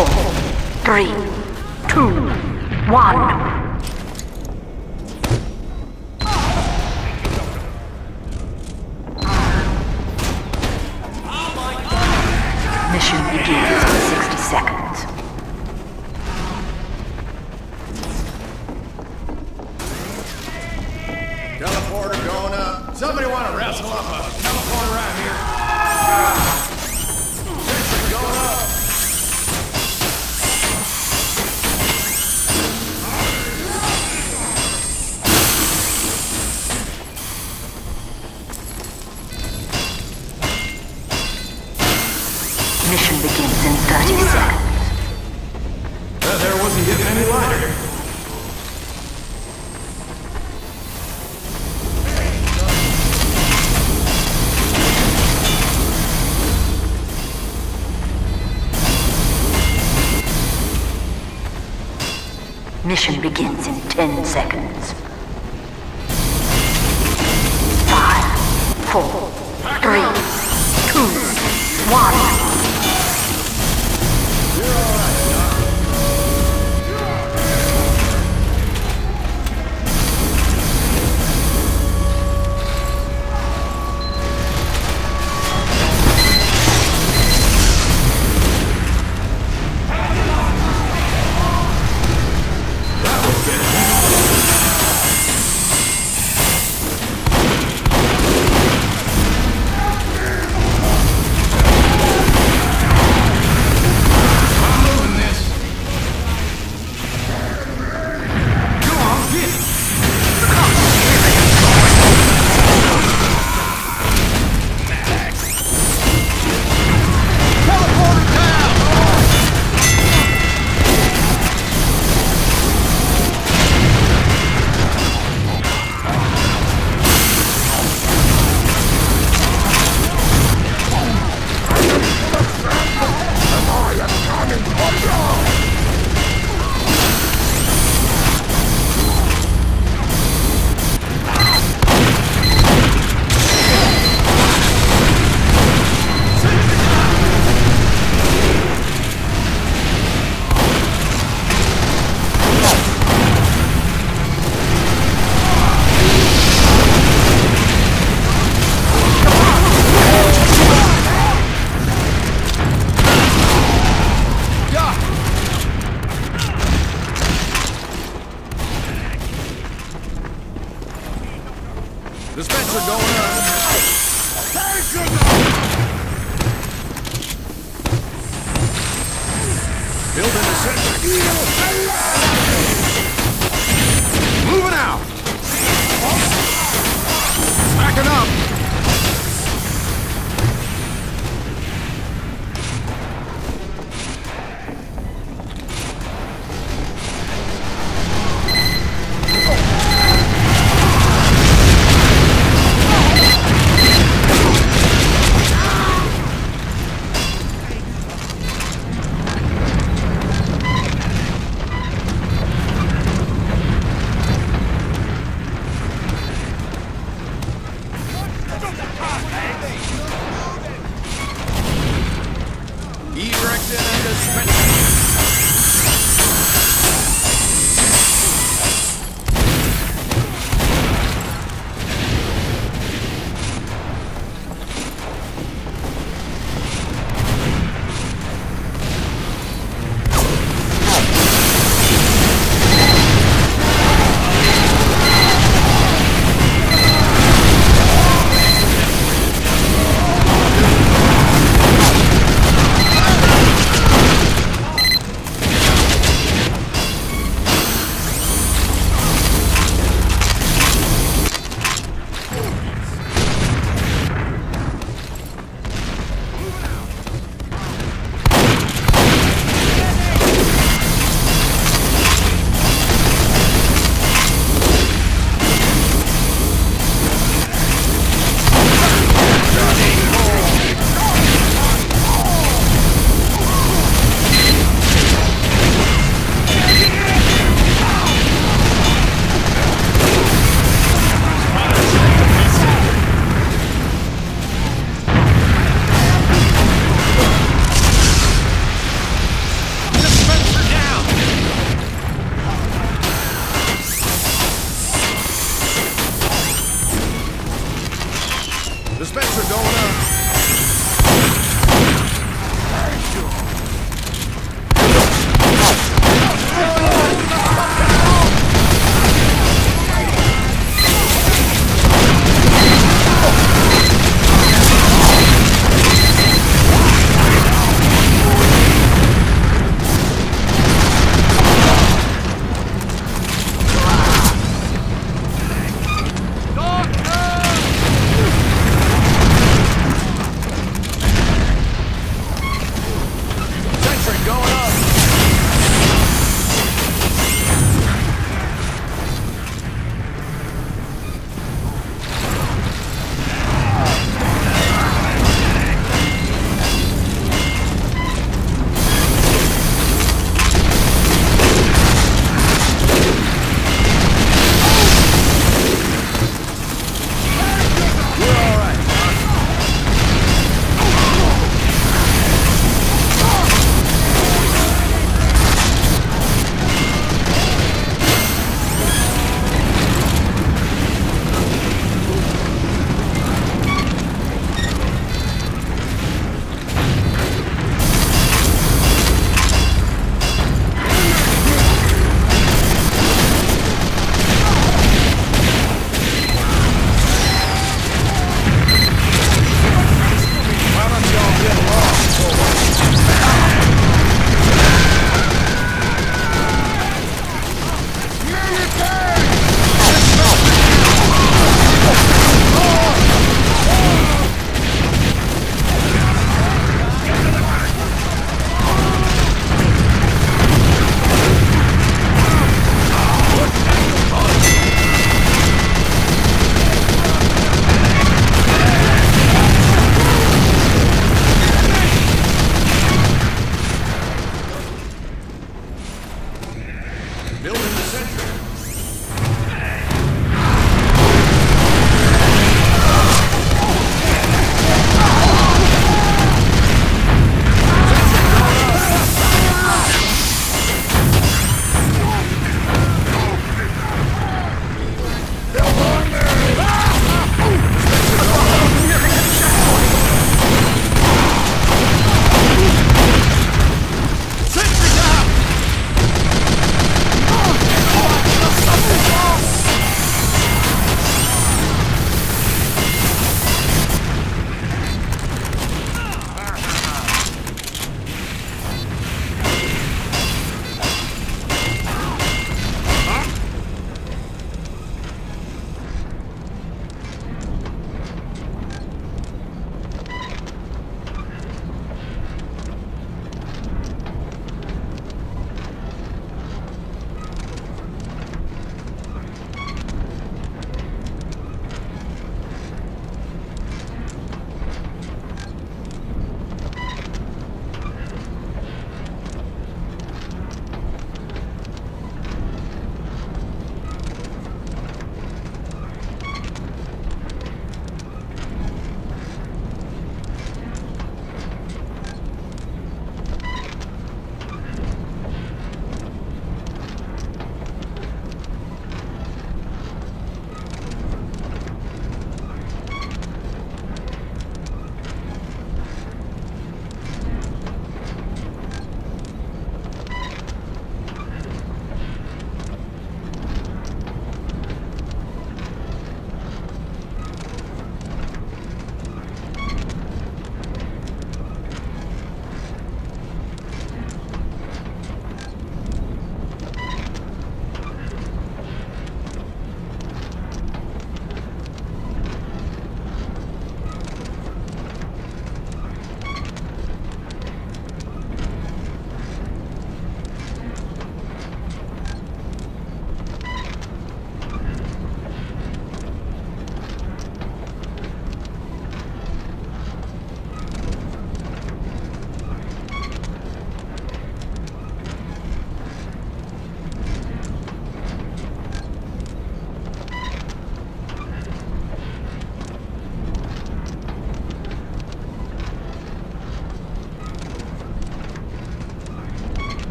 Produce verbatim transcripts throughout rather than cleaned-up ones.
Four, three, two, one. Mission begins in sixty seconds. Teleporter going up. Somebody want to wrestle up a teleporter right here? Sensor going up. Mission begins in thirty seconds. That there wasn't getting any lighter. Mission begins in ten seconds. Five, four, three, two, one. The specks are going up. Building the sensor. Moving out. Backing up.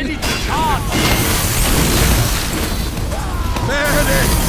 I need to charge! There it is!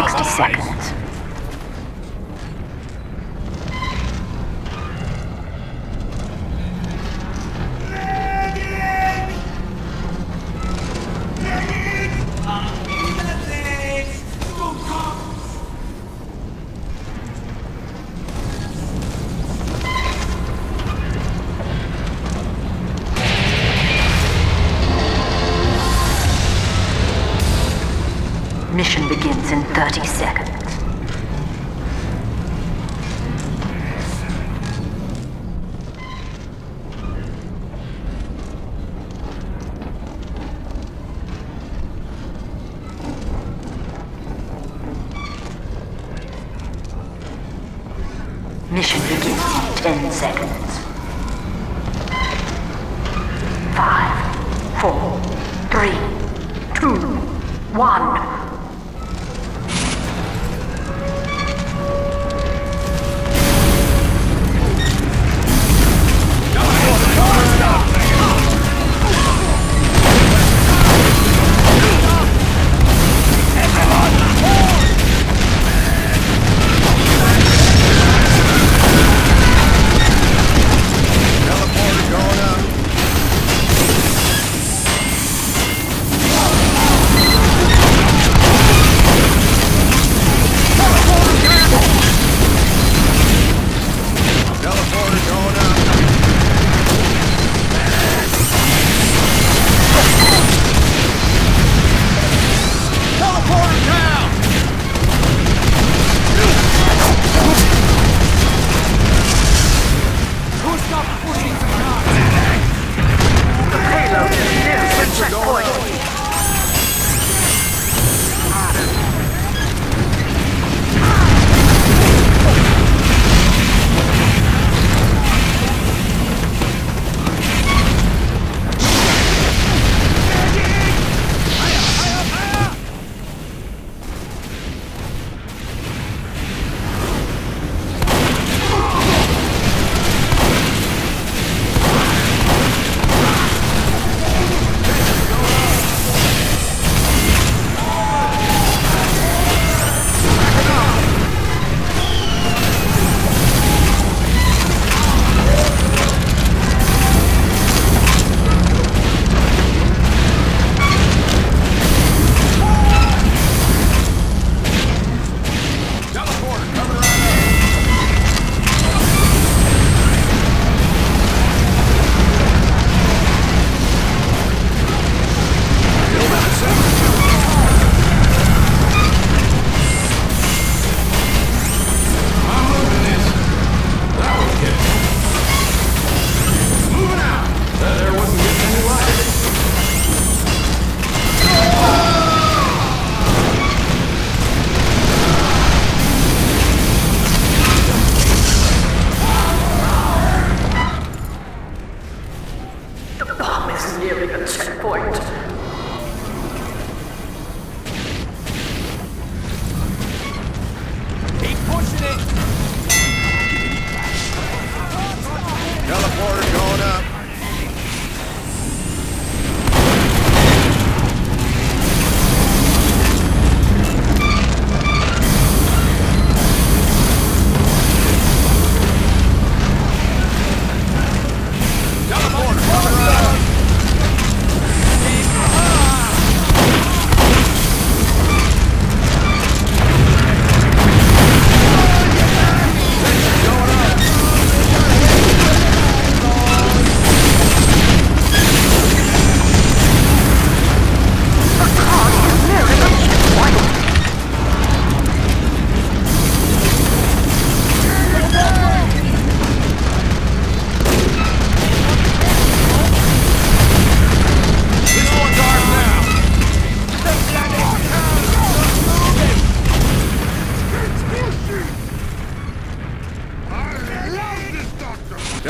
sixty seconds. Mission begins in thirty seconds. Mission begins in ten seconds. Five, four, three, two, one.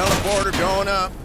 Teleporter going up.